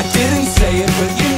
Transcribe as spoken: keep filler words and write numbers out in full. I didn't say it, but you